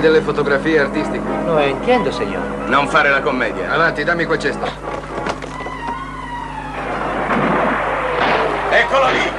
fai delle fotografie artistiche? No, intendo, signore. Non fare la commedia. Avanti, dammi quel cesto. Eccolo lì!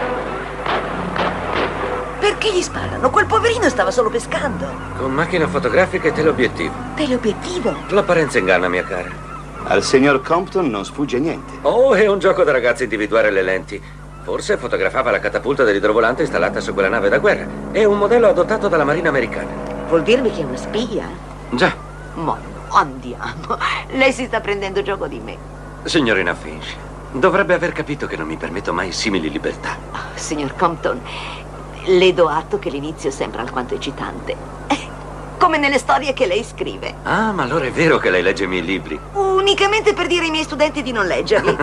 Perché gli sparano? Quel poverino stava solo pescando. Con macchina fotografica e teleobiettivo. Teleobiettivo? L'apparenza inganna, mia cara. Al signor Compton non sfugge niente. Oh, è un gioco da ragazzi individuare le lenti. Forse fotografava la catapulta dell'idrovolante installata su quella nave da guerra. È un modello adottato dalla marina americana. Vuol dirmi che è una spia? Già. Ma andiamo. Lei si sta prendendo gioco di me. Signorina Finch, dovrebbe aver capito che non mi permetto mai simili libertà. Oh, signor Compton, le do atto che l'inizio sembra alquanto eccitante. Come nelle storie che lei scrive. Ah, ma allora è vero che lei legge i miei libri? Unicamente per dire ai miei studenti di non leggerli.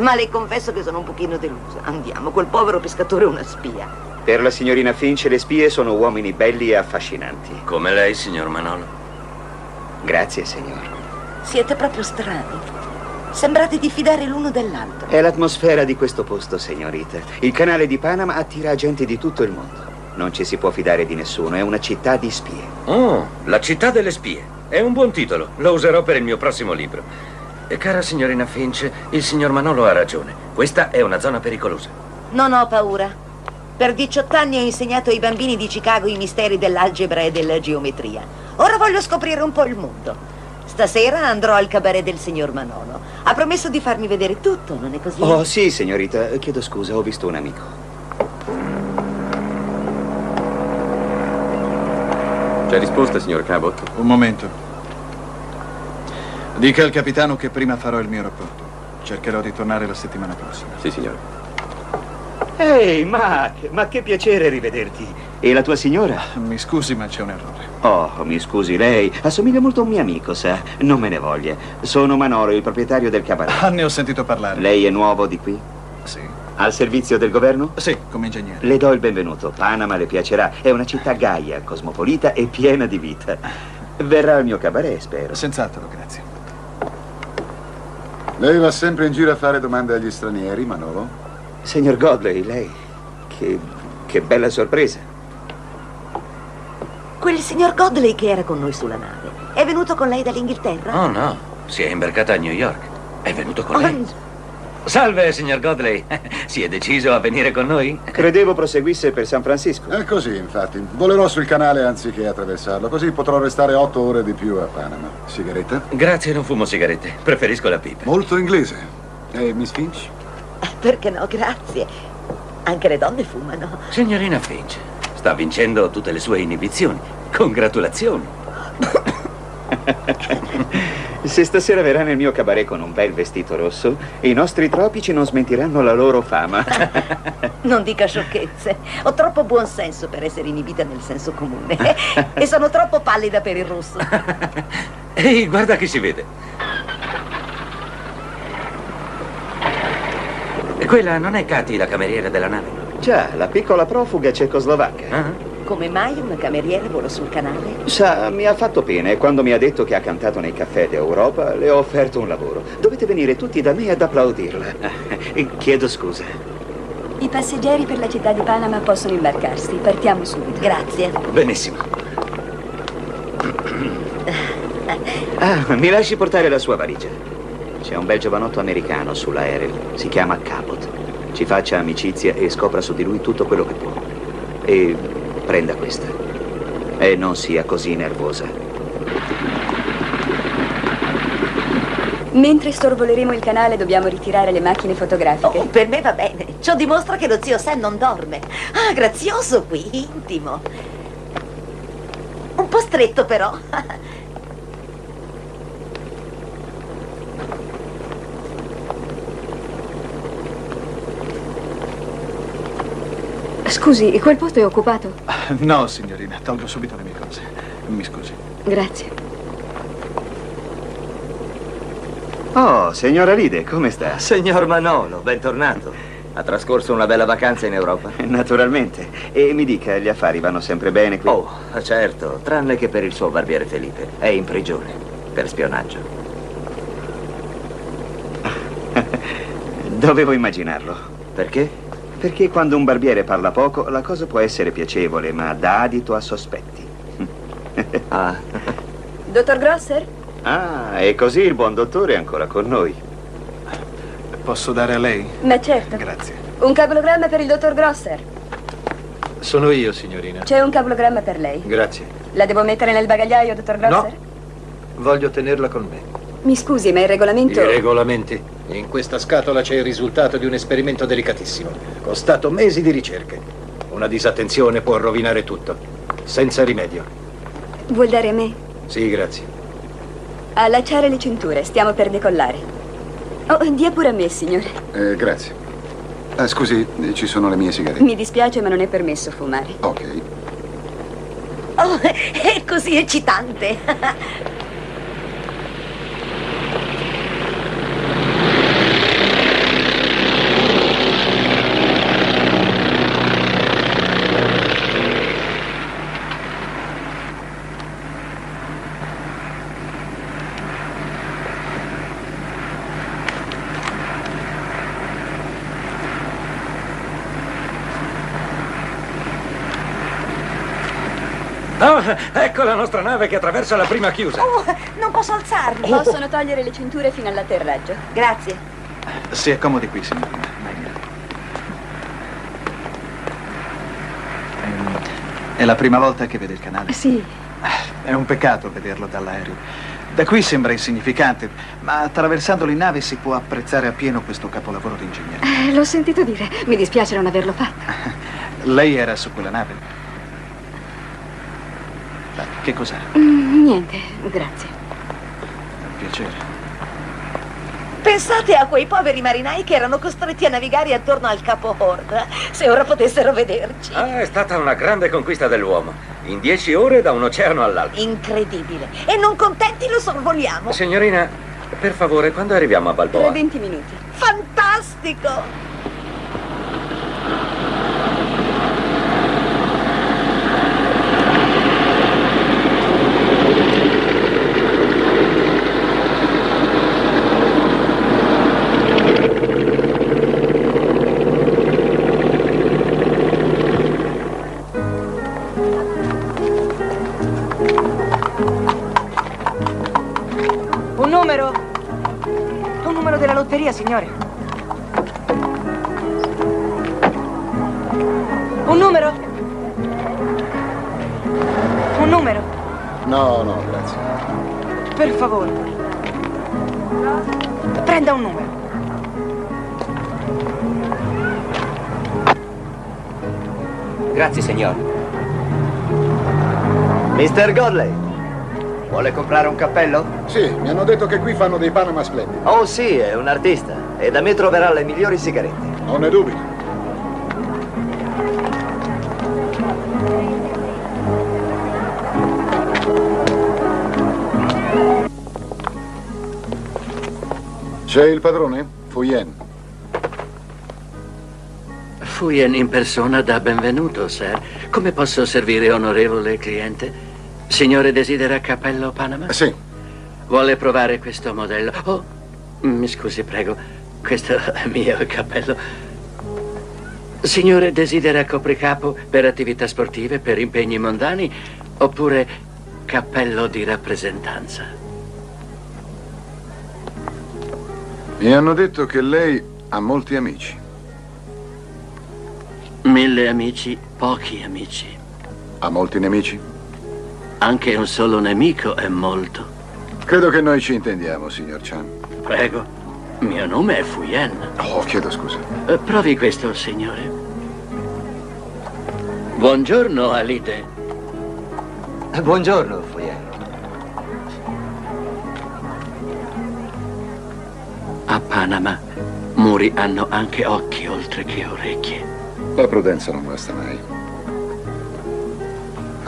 Ma le confesso che sono un pochino delusa. Andiamo, quel povero pescatore è una spia. Per la signorina Finch le spie sono uomini belli e affascinanti. Come lei, signor Manolo. Grazie, signor. Siete proprio strani. Sembrate diffidare l'uno dall'altro. È l'atmosfera di questo posto, signorita. Il canale di Panama attira gente di tutto il mondo. Non ci si può fidare di nessuno, è una città di spie. Oh, la città delle spie. È un buon titolo, lo userò per il mio prossimo libro. E cara signorina Finch, il signor Manolo ha ragione. Questa è una zona pericolosa. Non ho paura. Per 18 anni ho insegnato ai bambini di Chicago i misteri dell'algebra e della geometria. Ora voglio scoprire un po' il mondo. Stasera andrò al cabaret del signor Manolo. Ha promesso di farmi vedere tutto, non è così? Oh, sì, signorita. Chiedo scusa, ho visto un amico. C'è risposta, signor Cabot? Un momento. Dica al capitano che prima farò il mio rapporto. Cercherò di tornare la settimana prossima. Sì, signore. Ehi, Mac, ma che piacere rivederti. E la tua signora? Mi scusi, ma c'è un errore. Oh, mi scusi, lei assomiglia molto a un mio amico, sa? Non me ne voglia. Sono Manolo, il proprietario del cabaret. Ah, ne ho sentito parlare. Lei è nuovo di qui? Sì. Al servizio del governo? Sì, come ingegnere. Le do il benvenuto. Panama le piacerà. È una città gaia, cosmopolita e piena di vita. Verrà al mio cabaret, spero. Senz'altro, grazie. Lei va sempre in giro a fare domande agli stranieri, Manolo? Signor Godley, lei... Che bella sorpresa. Quel signor Godley che era con noi sulla nave, è venuto con lei dall'Inghilterra? Oh, no. Si è imbarcata a New York. È venuto con lei. Oh. Salve, signor Godley. Si è deciso a venire con noi? Credevo proseguisse per San Francisco. È così, infatti. Volerò sul canale anziché attraversarlo, così potrò restare 8 ore di più a Panama. Sigaretta? Grazie, non fumo sigarette. Preferisco la pipa. Molto inglese. E Miss Finch? Perché no, grazie. Anche le donne fumano. Signorina Finch, sta vincendo tutte le sue inibizioni. Congratulazioni. Se stasera verrà nel mio cabaret con un bel vestito rosso, i nostri tropici non smentiranno la loro fama. Non dica sciocchezze. Ho troppo buon senso per essere inibita nel senso comune. E sono troppo pallida per il rosso. Ehi, guarda chi si vede. Quella non è Kathi, la cameriera della nave? Già, la piccola profuga cecoslovacca. Uh-huh. Come mai una cameriera vola sul canale? Sa, mi ha fatto pena e quando mi ha detto che ha cantato nei caffè d'Europa le ho offerto un lavoro. Dovete venire tutti da me ad applaudirla. Chiedo scusa. I passeggeri per la città di Panama possono imbarcarsi. Partiamo subito. Grazie. Benissimo. Ah, mi lasci portare la sua valigia. C'è un bel giovanotto americano sull'aereo. Si chiama Cabot. Ci faccia amicizia e scopra su di lui tutto quello che può. E... prenda questa. E non sia così nervosa. Mentre sorvoleremo il canale dobbiamo ritirare le macchine fotografiche. Oh, per me va bene. Ciò dimostra che lo zio Sam non dorme. Ah, grazioso qui, intimo. Un po' stretto però. Scusi, quel posto è occupato? No, signorina, tolgo subito le mie cose. Mi scusi. Grazie. Oh, signora Halide, come sta? Signor Manolo, bentornato. Ha trascorso una bella vacanza in Europa? Naturalmente. E mi dica, gli affari vanno sempre bene qui? Oh, certo, tranne che per il suo barbiere Felipe. È in prigione, per spionaggio. Dovevo immaginarlo. Perché? Perché quando un barbiere parla poco, la cosa può essere piacevole, ma dà adito a sospetti. Ah. Dottor Grosser? Ah, e così il buon dottore è ancora con noi. Posso dare a lei? Ma certo. Grazie. Un cablogramma per il dottor Grosser. Sono io, signorina. C'è un cablogramma per lei. Grazie. La devo mettere nel bagagliaio, dottor Grosser? No, voglio tenerla con me. Mi scusi, ma il regolamento... I regolamenti. In questa scatola c'è il risultato di un esperimento delicatissimo. Costato mesi di ricerche. Una disattenzione può rovinare tutto. Senza rimedio. Vuol dare a me? Sì, grazie. Allacciare le cinture, stiamo per decollare. Oh, dia pure a me, signore. Grazie. Scusi, ci sono le mie sigarette. Mi dispiace, ma non è permesso fumare. Ok. Oh, è così eccitante. Ecco la nostra nave che attraversa la prima chiusa. Oh, non posso alzarmi. Possono togliere le cinture fino all'atterraggio. Grazie. Si accomodi qui, signorina. È la prima volta che vede il canale? Sì. È un peccato vederlo dall'aereo. Da qui sembra insignificante, ma attraversandolo in nave si può apprezzare appieno questo capolavoro di ingegneria. L'ho sentito dire. Mi dispiace non averlo fatto. Lei era su quella nave? Che cos'è? Niente, grazie. Un piacere. Pensate a quei poveri marinai che erano costretti a navigare attorno al Capo Horda. Se ora potessero vederci. Ah, è stata una grande conquista dell'uomo. In 10 ore da un oceano all'altro. Incredibile. E non contenti lo sorvoliamo. Signorina, per favore, quando arriviamo a Balboa? Tra 20 minuti. Fantastico! Signore. Un numero? Un numero? No, no, grazie. Per favore. Prenda un numero. Grazie, signore. Mister Godley, vuole comprare un cappello? Sì, mi hanno detto che qui fanno dei Panama splendidi. Oh sì, è un artista e da me troverà le migliori sigarette. Non ne dubito. C'è il padrone? Fu Yuen. Fu Yuen in persona dà benvenuto, sir. Come posso servire, onorevole cliente? Signore desidera cappello Panama? Sì. Vuole provare questo modello? Oh, mi scusi, prego. Questo è mio cappello. Signore desidera copricapo per attività sportive, per impegni mondani, oppure cappello di rappresentanza? Mi hanno detto che lei ha molti amici. 1000 amici, pochi amici. Ha molti nemici? Anche un solo nemico è molto. Credo che noi ci intendiamo, signor Chan. Prego. Mio nome è Fu Yuen. Oh, chiedo scusa. Provi questo, signore. Buongiorno, Halide. Buongiorno, Fu Yuen. A Panama, muri hanno anche occhi oltre che orecchie. La prudenza non basta mai.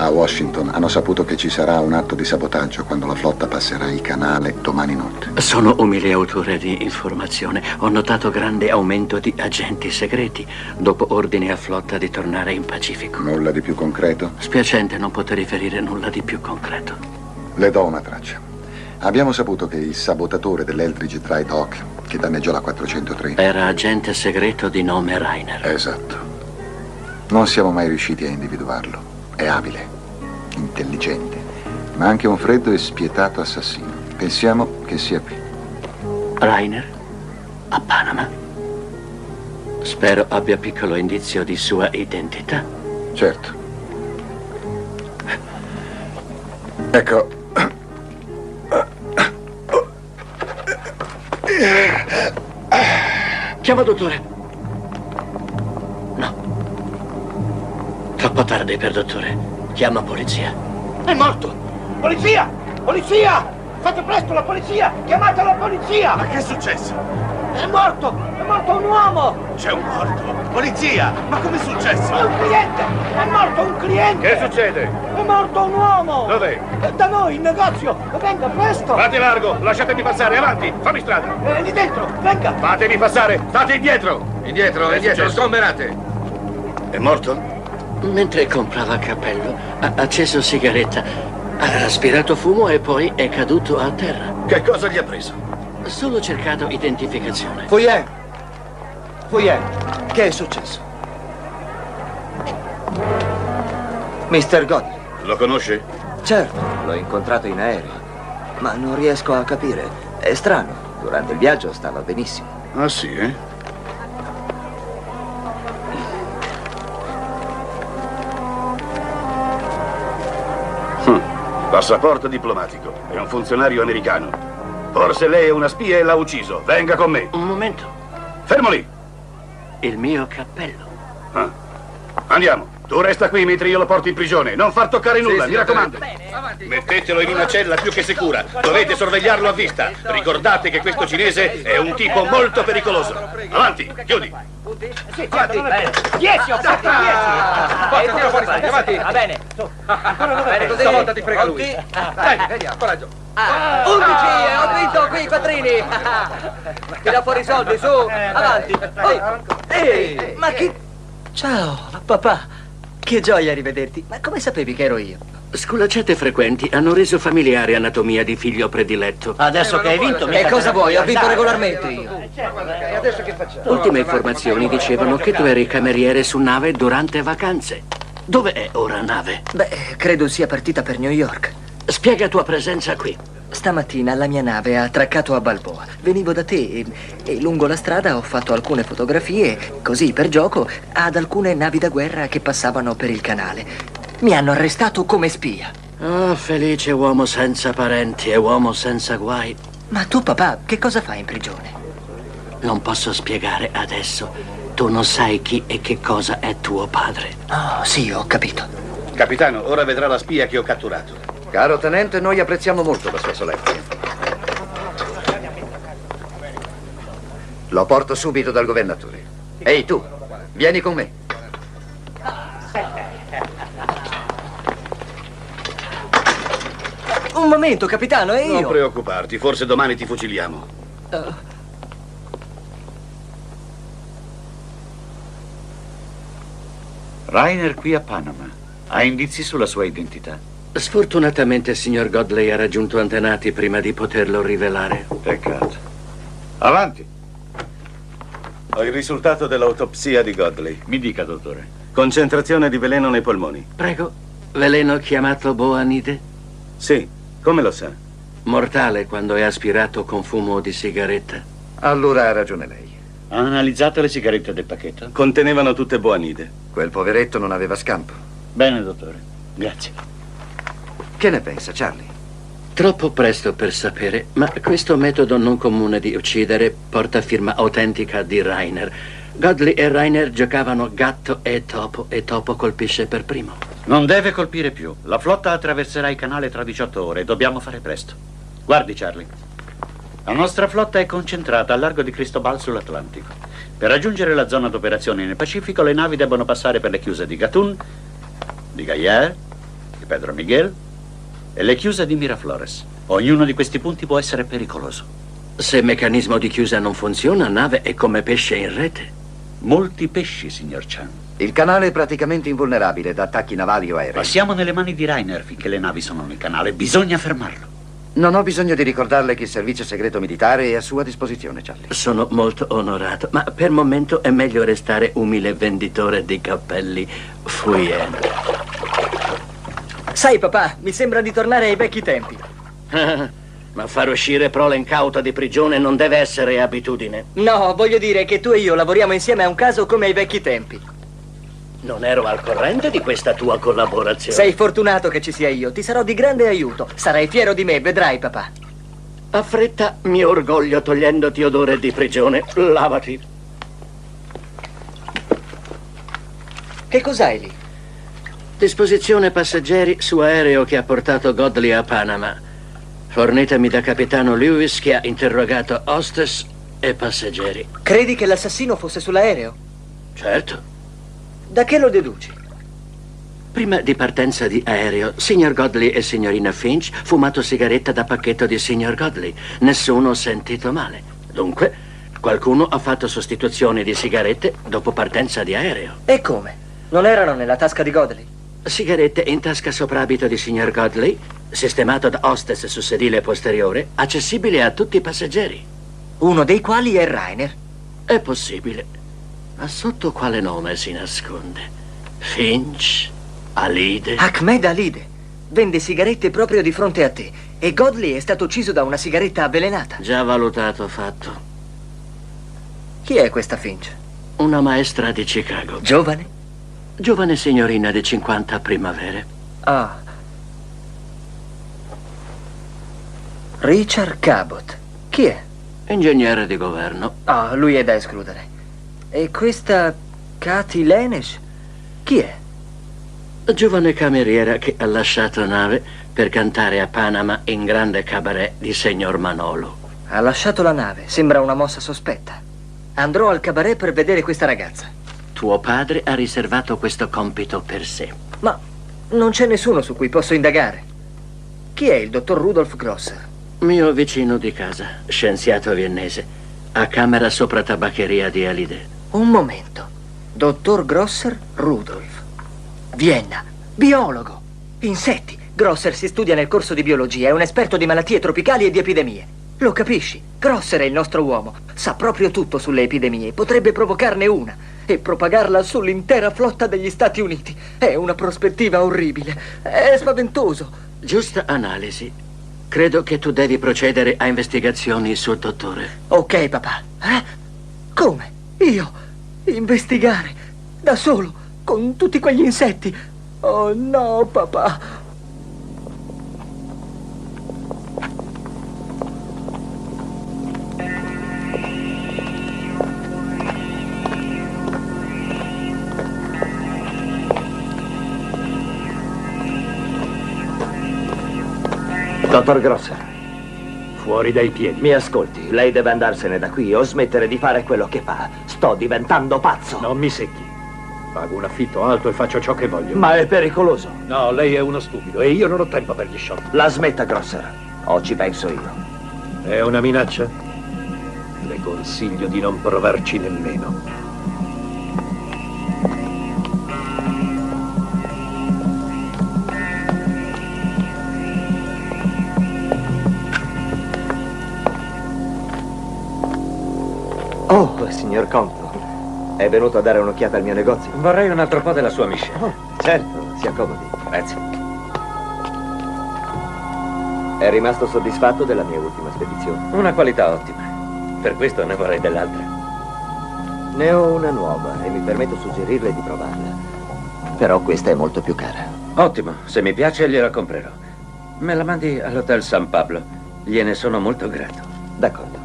A Washington hanno saputo che ci sarà un atto di sabotaggio quando la flotta passerà il canale domani notte. Sono umile autore di informazione. Ho notato grande aumento di agenti segreti dopo ordine a flotta di tornare in Pacifico. Nulla di più concreto? Spiacente non poter riferire nulla di più concreto. Le do una traccia. Abbiamo saputo che il sabotatore dell'Eldridge Dry Dock, che danneggiò la 403... era agente segreto di nome Rainer. Esatto. Non siamo mai riusciti a individuarlo. È abile, intelligente, ma anche un freddo e spietato assassino. Pensiamo che sia qui. Rainer, a Panama? Spero abbia piccolo indizio di sua identità. Certo. Ecco. Chiama dottore. No. Troppo tardi per dottore. Chiama polizia. È morto. Polizia! Polizia! Fate presto la polizia! Chiamate la polizia! Ma che è successo? È morto! È morto un uomo! C'è un morto? Polizia! Ma com'è successo? È un cliente! È morto un cliente! Che succede? È morto un uomo! Dov'è? Da noi, in negozio! Venga, presto! Fate largo! Lasciatemi passare, avanti! Fammi strada! Lì dentro! Venga! Fatemi passare! State indietro! Indietro, indietro! Sgomberate! È morto? Mentre comprava il cappello, ha acceso sigaretta. Ha aspirato fumo e poi è caduto a terra. Che cosa gli ha preso? Solo cercato identificazione. Fu Yuen! Fu Yuen, che è successo? Mr. Godley. Lo conosci? Certo, l'ho incontrato in aereo. Ma non riesco a capire. È strano. Durante il viaggio stava benissimo. Ah sì, eh? Passaporto diplomatico. È un funzionario americano. Forse lei è una spia e l'ha ucciso. Venga con me. Un momento. Fermo lì. Il mio cappello. Ah. Andiamo. Tu resta qui mentre io lo porto in prigione. Non far toccare nulla, mi raccomando. Mettetelo in una cella più che sicura. Dovete sorvegliarlo a vista. Ricordate che questo cinese è un tipo molto pericoloso. Avanti, chiudi. Avanti. 10 o 7, 10. Avanti. Va bene. Stavolta ti prego lui. Dai, vediamo, coraggio. 11, ho vinto qui i quattrini. Ti do fuori i soldi, su. Avanti. Ehi, ma chi... Ciao, papà. Che gioia rivederti. Ma come sapevi che ero io? Sculacciate frequenti hanno reso familiare anatomia di figlio prediletto. Adesso che hai vinto... E cosa vuoi? Ho vinto regolarmente io. Adesso che facciamo? Ultime informazioni dicevano che tu eri cameriere su nave durante vacanze. Dove è ora nave? Beh, credo sia partita per New York. Spiega tua presenza qui. Stamattina la mia nave ha attraccato a Balboa. Venivo da te e lungo la strada ho fatto alcune fotografie, così per gioco, ad alcune navi da guerra che passavano per il canale. Mi hanno arrestato come spia. Ah, felice uomo senza parenti e uomo senza guai. Ma tu, papà, che cosa fai in prigione? Non posso spiegare adesso. Tu non sai chi e che cosa è tuo padre. Oh, sì, ho capito. Capitano, ora vedrà la spia che ho catturato. Caro tenente, noi apprezziamo molto la sua sollecita. Lo porto subito dal governatore. Ehi tu, vieni con me. Un momento, capitano, e io? Non preoccuparti, forse domani ti fuciliamo. Rainer qui a Panama. Ha indizi sulla sua identità? Sfortunatamente, signor Godley ha raggiunto antenati prima di poterlo rivelare. Peccato. Avanti. Ho il risultato dell'autopsia di Godley. Mi dica, dottore. Concentrazione di veleno nei polmoni. Prego. Veleno chiamato boanide? Sì. Come lo sa? Mortale quando è aspirato con fumo di sigaretta. Allora ha ragione lei. Ha analizzato le sigarette del pacchetto? Contenevano tutte boanide. Quel poveretto non aveva scampo. Bene, dottore. Grazie. Che ne pensa, Charlie? Troppo presto per sapere, ma questo metodo non comune di uccidere porta firma autentica di Rainer. Godley e Rainer giocavano gatto e topo colpisce per primo. Non deve colpire più. La flotta attraverserà il canale tra 18 ore e dobbiamo fare presto. Guardi, Charlie, la nostra flotta è concentrata al largo di Cristobal sull'Atlantico. Per raggiungere la zona d'operazione nel Pacifico, le navi debbono passare per le chiuse di Gatun, di Gaillard, di Pedro Miguel e le chiuse di Miraflores. Ognuno di questi punti può essere pericoloso. Se il meccanismo di chiusa non funziona, nave è come pesce in rete. Molti pesci, signor Chan. Il canale è praticamente invulnerabile da attacchi navali o aerei. Passiamo nelle mani di Rainer finché le navi sono nel canale. Bisogna fermarlo. Non ho bisogno di ricordarle che il servizio segreto militare è a sua disposizione, Charlie. Sono molto onorato, ma per il momento è meglio restare umile venditore di cappelli. Fu Yuen. Sai, papà, mi sembra di tornare ai vecchi tempi. Ma far uscire prole incauta di prigione non deve essere abitudine. No, voglio dire che tu e io lavoriamo insieme a un caso come ai vecchi tempi. Non ero al corrente di questa tua collaborazione. Sei fortunato che ci sia io, ti sarò di grande aiuto. Sarai fiero di me, vedrai, papà. Affretta mio orgoglio togliendoti odore di prigione. Lavati. Che cos'hai lì? Disposizione passeggeri su aereo che ha portato Godley a Panama. Fornitami da capitano Lewis che ha interrogato hostess e passeggeri. Credi che l'assassino fosse sull'aereo? Certo. Da che lo deduci? Prima di partenza di aereo, signor Godley e signorina Finch fumato sigaretta da pacchetto di signor Godley. Nessuno sentito male. Dunque, qualcuno ha fatto sostituzione di sigarette dopo partenza di aereo. E come? Non erano nella tasca di Godley? Sigarette in tasca soprabito di signor Godley, sistemato da hostess su sedile posteriore, accessibile a tutti i passeggeri. Uno dei quali è Rainer. È possibile. Ma sotto quale nome si nasconde? Finch? Halide? Achmed Halide vende sigarette proprio di fronte a te e Godley è stato ucciso da una sigaretta avvelenata. Già valutato fatto. Chi è questa Finch? Una maestra di Chicago. Giovane? Giovane signorina di 50 primavere. Ah. Richard Cabot. Chi è? Ingegnere di governo. Ah, lui è da escludere. E questa Kathi Lenesch? Chi è? Giovane cameriera che ha lasciato nave per cantare a Panama in grande cabaret di signor Manolo. Ha lasciato la nave, sembra una mossa sospetta. Andrò al cabaret per vedere questa ragazza. Tuo padre ha riservato questo compito per sé. Ma non c'è nessuno su cui posso indagare. Chi è il dottor Rudolf Grosser? Mio vicino di casa, scienziato viennese, a camera sopra tabaccheria di Halide. Un momento. Dottor Grosser Rudolf. Vienna. Biologo. Insetti. Grosser si studia nel corso di biologia. È un esperto di malattie tropicali e di epidemie. Lo capisci? Grosser è il nostro uomo. Sa proprio tutto sulle epidemie. Potrebbe provocarne una e propagarla sull'intera flotta degli Stati Uniti. È una prospettiva orribile. È spaventoso. Giusta analisi. Credo che tu devi procedere a investigazioni sul dottore. Ok, papà. Eh? Come? Io? Investigare? Da solo? Con tutti quegli insetti? Oh no, papà. Dottor Grosser. Fuori dai piedi. Mi ascolti, lei deve andarsene da qui o smettere di fare quello che fa. Sto diventando pazzo. Non mi secchi. Pago un affitto alto e faccio ciò che voglio. Ma è pericoloso. No, lei è uno stupido e io non ho tempo per gli shock. La smetta, Grosser. Oggi penso io. È una minaccia? Le consiglio di non provarci nemmeno. Signor Compton, è venuto a dare un'occhiata al mio negozio? Vorrei un altro po' della sua miscela. Oh, certo, si accomodi. Grazie. È rimasto soddisfatto della mia ultima spedizione? Una qualità ottima. Per questo ne vorrei dell'altra. Ne ho una nuova e mi permetto suggerirle di provarla. Però questa è molto più cara. Ottimo, se mi piace gliela comprerò. Me la mandi all'Hotel San Pablo. Gliene sono molto grato. D'accordo.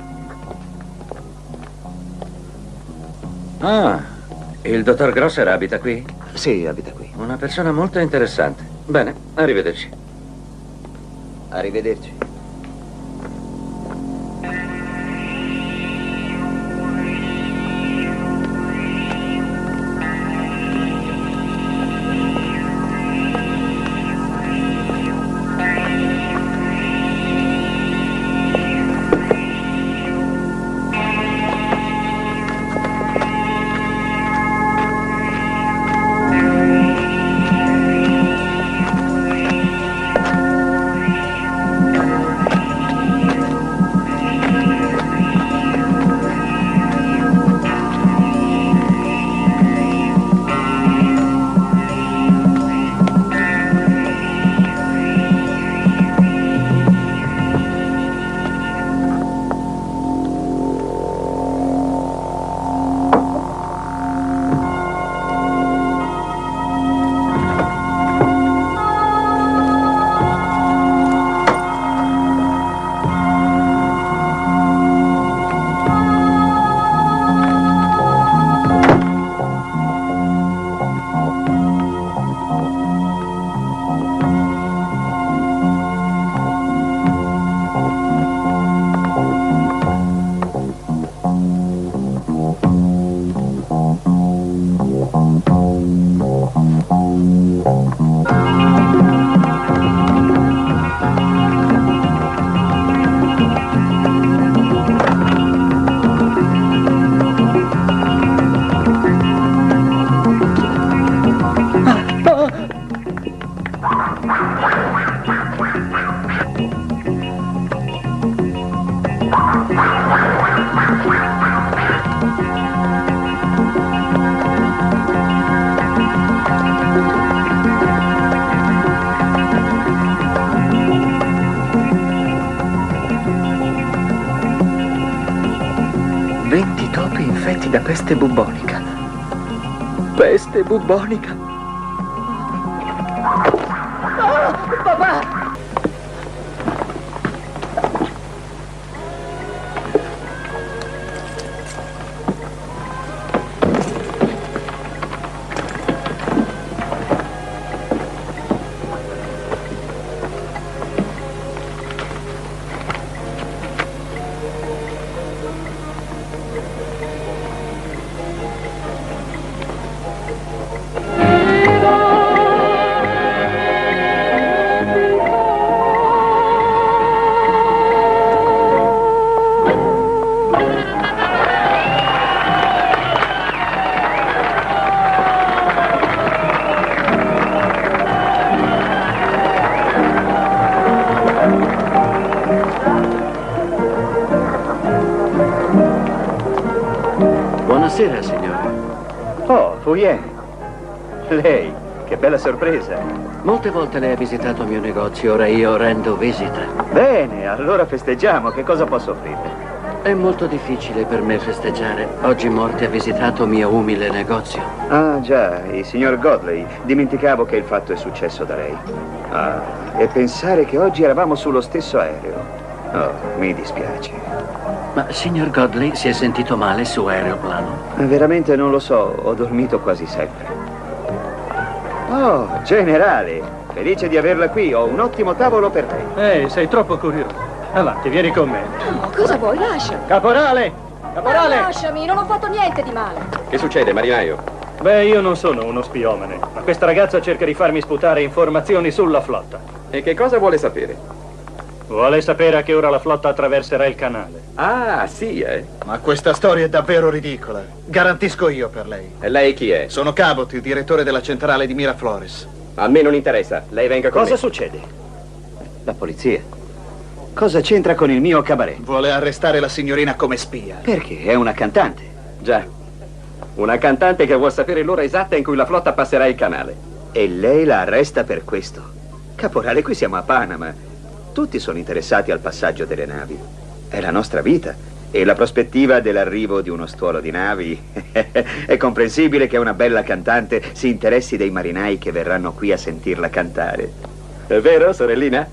Ah, il dottor Grosser abita qui? Sì, abita qui. Una persona molto interessante. Bene, arrivederci. Arrivederci. 20 topi infetti da peste bubbonica. Peste bubbonica? Ah, papà! Fu Yuen, lei, che bella sorpresa. Molte volte lei ha visitato il mio negozio, ora io rendo visita. Bene, allora festeggiamo, che cosa posso offrirle? È molto difficile per me festeggiare. Oggi Morte ha visitato il mio umile negozio. Ah già, il signor Godley, dimenticavo che il fatto è successo da lei. Ah, e pensare che oggi eravamo sullo stesso aereo. Oh, mi dispiace. Ma signor Godley si è sentito male su aeroplano? Veramente non lo so, ho dormito quasi sempre. Oh, generale, felice di averla qui, ho un ottimo tavolo per lei. Ehi, sei troppo curioso. Avanti, vieni con me. No, cosa vuoi? Lascia. Caporale! Caporale! No, lasciami, non ho fatto niente di male. Che succede, marinaio? Beh, io non sono uno spiomane, ma questa ragazza cerca di farmi sputare informazioni sulla flotta. E che cosa vuole sapere? Vuole sapere a che ora la flotta attraverserà il canale. Ah, sì, eh? Ma questa storia è davvero ridicola. Garantisco io per lei. E lei chi è? Sono Cabot, il direttore della centrale di Miraflores. A me non interessa, lei venga con me. Cosa succede? La polizia. Cosa c'entra con il mio cabaret? Vuole arrestare la signorina come spia. Perché? È una cantante. Già, una cantante che vuol sapere l'ora esatta in cui la flotta passerà il canale. E lei la arresta per questo? Caporale, qui siamo a Panama. Tutti sono interessati al passaggio delle navi. È la nostra vita e la prospettiva dell'arrivo di uno stuolo di navi. È comprensibile che una bella cantante si interessi dei marinai che verranno qui a sentirla cantare. È vero, sorellina?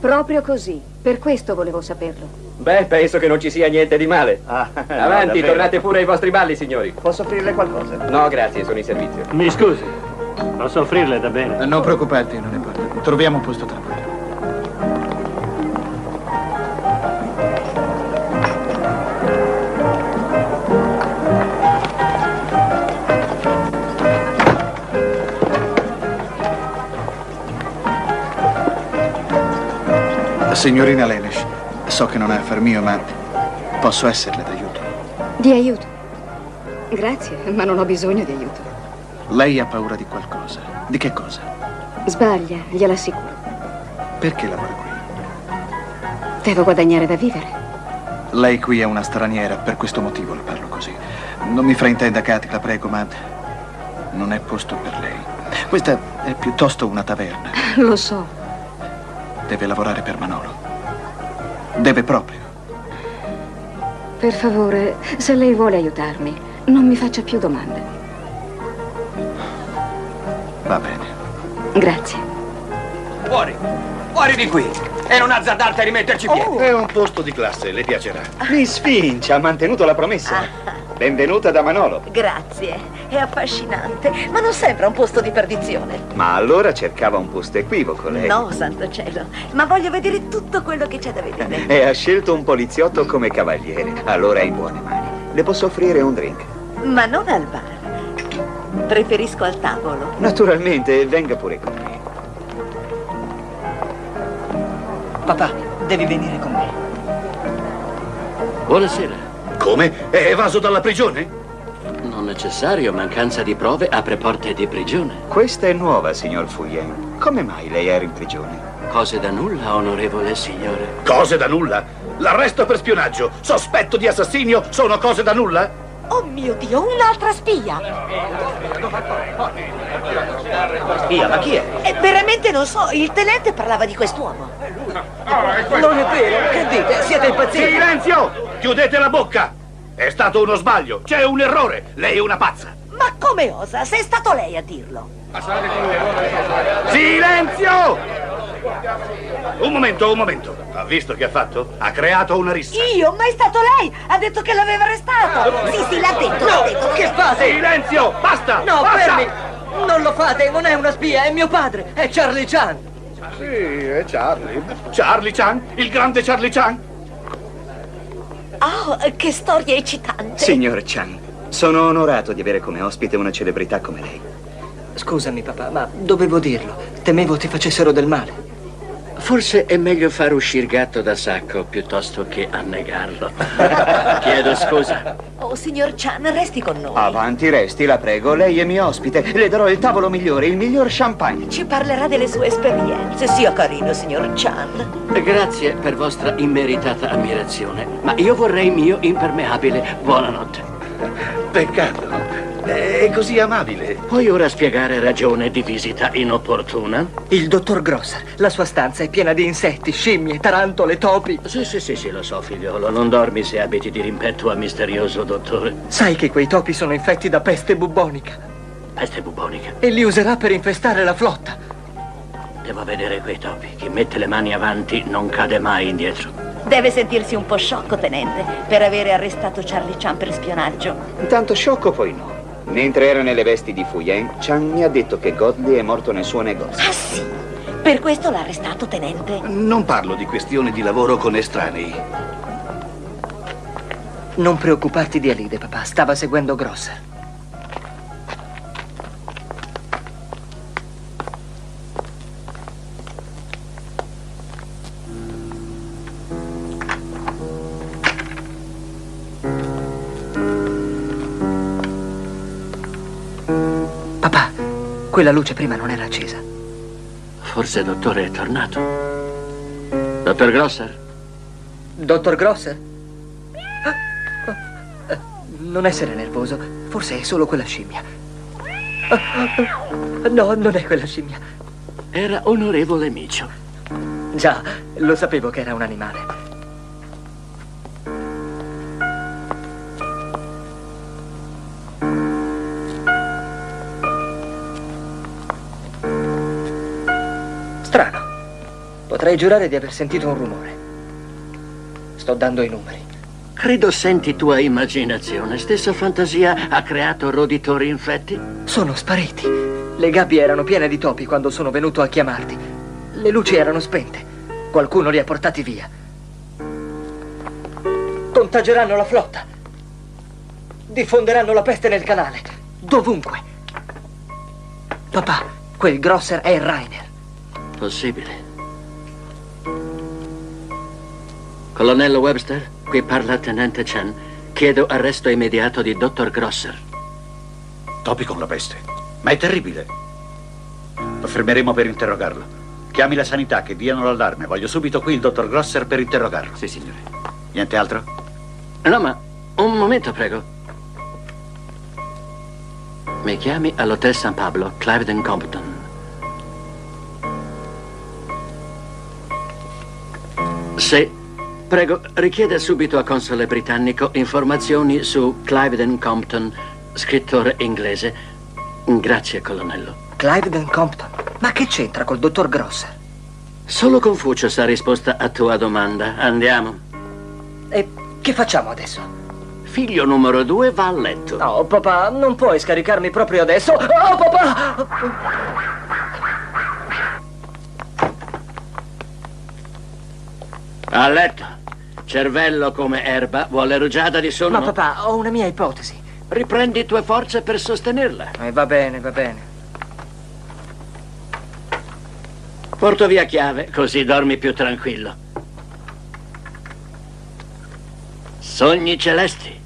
Proprio così. Per questo volevo saperlo. Beh, penso che non ci sia niente di male. Ah, avanti, no, tornate pure ai vostri balli, signori. Posso offrirle qualcosa? No, grazie, sono in servizio. Mi scusi, posso offrirle da bene? Non preoccuparti, non importa. Troviamo un posto tra poco. Signorina Lenesch, so che non è affar mio, ma posso esserle d'aiuto. Di aiuto? Grazie, ma non ho bisogno di aiuto. Lei ha paura di qualcosa. Di che cosa? Sbaglia, gliel'assicuro. Perché lavora qui? Devo guadagnare da vivere. Lei qui è una straniera, per questo motivo le parlo così. Non mi fraintenda, Kathi, la prego, ma non è posto per lei. Questa è piuttosto una taverna. Lo so. Deve lavorare per Manolo. Deve proprio. Per favore, se lei vuole aiutarmi, non mi faccia più domande. Va bene. Grazie. Fuori! Fuori di qui! E non azzardate a rimetterci piede. È un posto di classe, le piacerà. Miss Finch ha mantenuto la promessa. Benvenuta da Manolo. Grazie. È affascinante, ma non sembra un posto di perdizione. Ma allora cercava un posto equivoco, lei? No, santo cielo, ma voglio vedere tutto quello che c'è da vedere. E ha scelto un poliziotto come cavaliere, allora è in buone mani. Le posso offrire un drink? Ma non al bar, preferisco al tavolo. Naturalmente, venga pure con me. Papà, devi venire con me. Buonasera. Come? È evaso dalla prigione? Non necessario, mancanza di prove apre porte di prigione. Questa è nuova, signor Fu Yuen. Come mai lei era in prigione? Cose da nulla, onorevole signore. Cose da nulla? L'arresto per spionaggio, sospetto di assassinio, sono cose da nulla? Oh mio Dio, un'altra spia! Spia, ma chi è? Veramente non so, il tenente parlava di quest'uomo. Non è vero, che dite? Siete impazziti? Silenzio! Chiudete la bocca! È stato uno sbaglio, c'è un errore, lei è una pazza. Ma come osa? Sei stato lei a dirlo. Silenzio! Un momento. Ha visto che ha fatto? Ha creato una rissa. Io? Ma è stato lei! Ha detto che l'aveva arrestato! Sì, l'ha detto. Che fate? Silenzio! Basta! No, fermi! Non lo fate, non è una spia, è mio padre, è Charlie Chan. Sì, è Charlie. Charlie Chan? Il grande Charlie Chan? Oh, che storia eccitante! Signor Chan, sono onorato di avere come ospite una celebrità come lei. Scusami, papà, ma dovevo dirlo. Temevo ti facessero del male. Forse è meglio far uscire gatto da sacco piuttosto che annegarlo. Chiedo scusa. Oh, signor Chan, resti con noi. Avanti, resti, la prego. Lei è mio ospite. Le darò il tavolo migliore, il miglior champagne. Ci parlerà delle sue esperienze. Sia carino, signor Chan. Grazie per vostra immeritata ammirazione. Ma io vorrei il mio impermeabile. Buonanotte. Peccato. È così amabile. Puoi ora spiegare ragione di visita inopportuna? Il dottor Grosser. La sua stanza è piena di insetti, scimmie, tarantole, topi. Sì, lo so, figliolo. Non dormi se abiti di rimpetto a misterioso dottore. Sai che quei topi sono infetti da peste bubbonica. Peste bubbonica? E li userà per infestare la flotta. Devo vedere quei topi. Chi mette le mani avanti non cade mai indietro. Deve sentirsi un po' sciocco, tenente, per avere arrestato Charlie Chan per spionaggio. Tanto sciocco poi no. Mentre era nelle vesti di Fu Yuen, Chan mi ha detto che Godley è morto nel suo negozio. Ah sì? Per questo l'ha arrestato, tenente? Non parlo di questioni di lavoro con estranei. Non preoccuparti di Halide, papà. Stava seguendo Grosser. Quella luce prima non era accesa. Forse il dottore è tornato. Dottor Grosser? Dottor Grosser? Non essere nervoso. Forse è solo quella scimmia. No, non è quella scimmia. Era onorevole micio. Già, lo sapevo che era un animale. Potrei giurare di aver sentito un rumore. Sto dando i numeri. Credo senti tua immaginazione. Stessa fantasia ha creato roditori infetti? Sono spariti. Le gabbie erano piene di topi quando sono venuto a chiamarti. Le luci erano spente. Qualcuno li ha portati via. Contagieranno la flotta. Diffonderanno la peste nel canale. Dovunque. Papà, quel Grosser è il Rainer. Possibile. Colonnello Webster, qui parla Tenente Chan. Chiedo arresto immediato di Dottor Grosser. Topi con la peste. Ma è terribile. Lo fermeremo per interrogarlo. Chiami la sanità che diano l'allarme. Voglio subito qui il Dottor Grosser per interrogarlo. Sì, signore. Niente altro? No, ma un momento, prego. Mi chiami all'Hotel San Pablo, Cliveden Compton. Sì. Prego, richieda subito al console britannico informazioni su Cliveden Compton, scrittore inglese. Grazie, colonnello. Cliveden Compton? Ma che c'entra col dottor Grosser? Solo Confucio sa risposta a tua domanda. Andiamo. E che facciamo adesso? Figlio numero 2 va a letto. No, papà, non puoi scaricarmi proprio adesso. Oh, papà! A letto. Cervello come erba, vuole rugiada di sonno. No, papà, ho una mia ipotesi. Riprendi tue forze per sostenerla. Va bene. Porto via chiave, così dormi più tranquillo. Sogni celesti.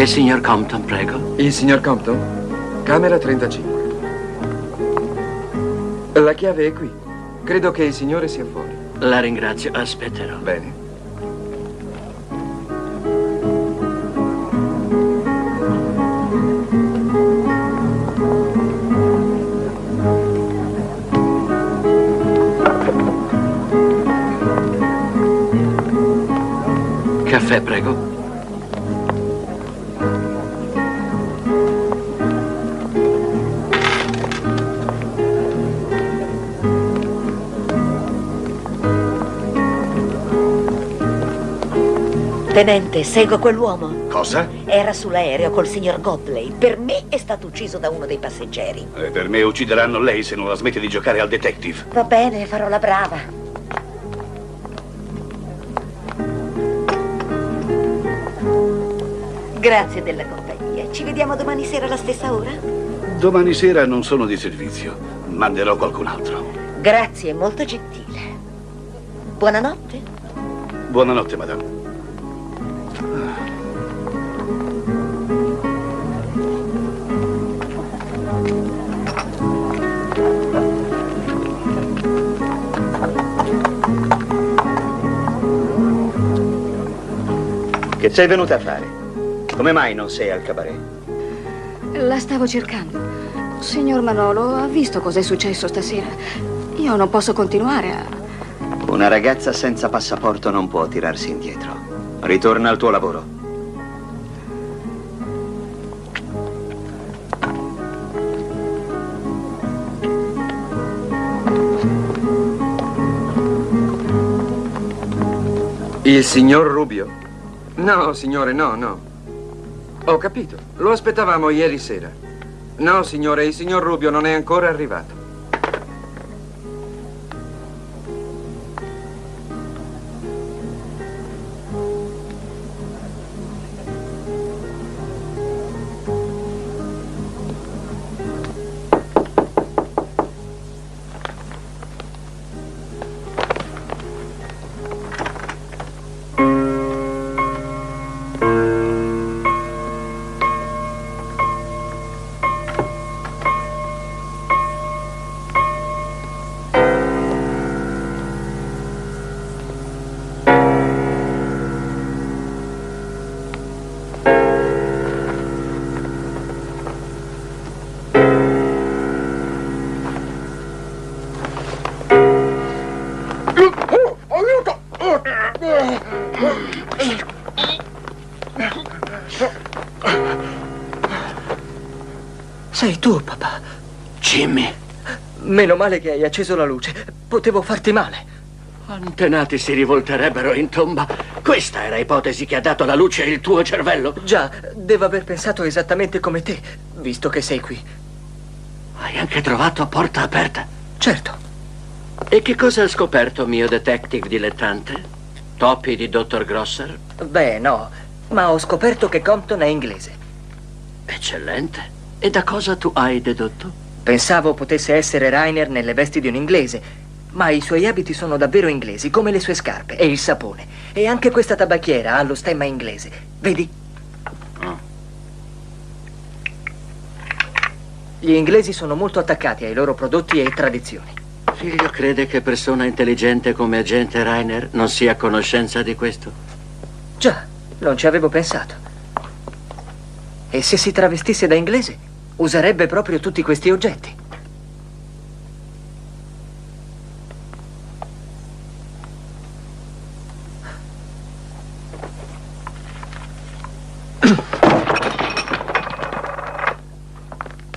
Il signor Compton, prego. Il signor Compton? Camera 35. La chiave è qui. Credo che il signore sia fuori. La ringrazio, aspetterò. Bene. Caffè, prego. Tenente, seguo quell'uomo. Cosa? Era sull'aereo col signor Godley. Per me è stato ucciso da uno dei passeggeri. E per me uccideranno lei se non la smette di giocare al detective. Va bene, farò la brava. Grazie della compagnia. Ci vediamo domani sera alla stessa ora? Domani sera non sono di servizio. Manderò qualcun altro. Grazie, molto gentile. Buonanotte. Buonanotte, madame. Che sei venuta a fare? Come mai non sei al cabaret? La stavo cercando. Signor Manolo, ha visto cos'è successo stasera? Io non posso continuare a... Una ragazza senza passaporto non può tirarsi indietro. Ritorna al tuo lavoro. Il signor Rubio? No, signore, no, no. Ho capito, lo aspettavamo ieri sera. No, signore, il signor Rubio non è ancora arrivato. Sei tu, papà. Jimmy. Meno male che hai acceso la luce. Potevo farti male. Antenati si rivolterebbero in tomba. Questa era l'ipotesi che ha dato alla luce il tuo cervello. Già, devo aver pensato esattamente come te, visto che sei qui. Hai anche trovato porta aperta? Certo. E che cosa ha scoperto, mio detective dilettante? Topi di dottor Grosser? Beh, no, ma ho scoperto che Compton è inglese. Eccellente. E da cosa tu hai dedotto? Pensavo potesse essere Rainer nelle vesti di un inglese, ma i suoi abiti sono davvero inglesi, come le sue scarpe e il sapone. E anche questa tabacchiera ha lo stemma inglese, vedi? Oh. Gli inglesi sono molto attaccati ai loro prodotti e tradizioni. Figlio crede che persona intelligente come agente Rainer non sia a conoscenza di questo? Già, non ci avevo pensato. E se si travestisse da inglese? Userebbe proprio tutti questi oggetti.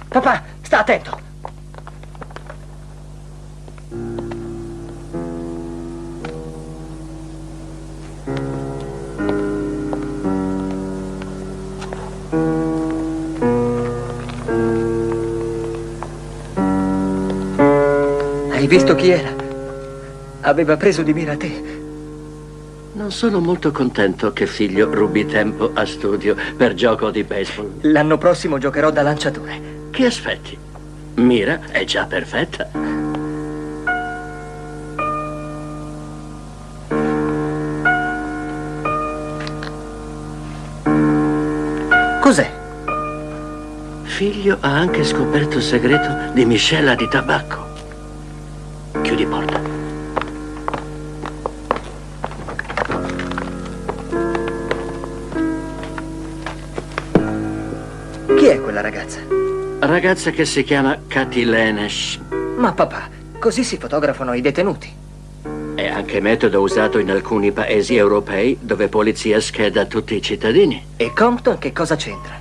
Papà, sta attento. Hai visto chi era? Aveva preso di mira te. Non sono molto contento che figlio rubi tempo a studio per gioco di baseball. L'anno prossimo giocherò da lanciatore. Che aspetti? Mira è già perfetta. Cos'è? Figlio ha anche scoperto il segreto di miscela di tabacco. Chiudi porta. Chi è quella ragazza? Ragazza che si chiama Kathi Lenesch. Ma papà, così si fotografano i detenuti. È anche metodo usato in alcuni paesi europei dove polizia scheda tutti i cittadini. E Compton che cosa c'entra?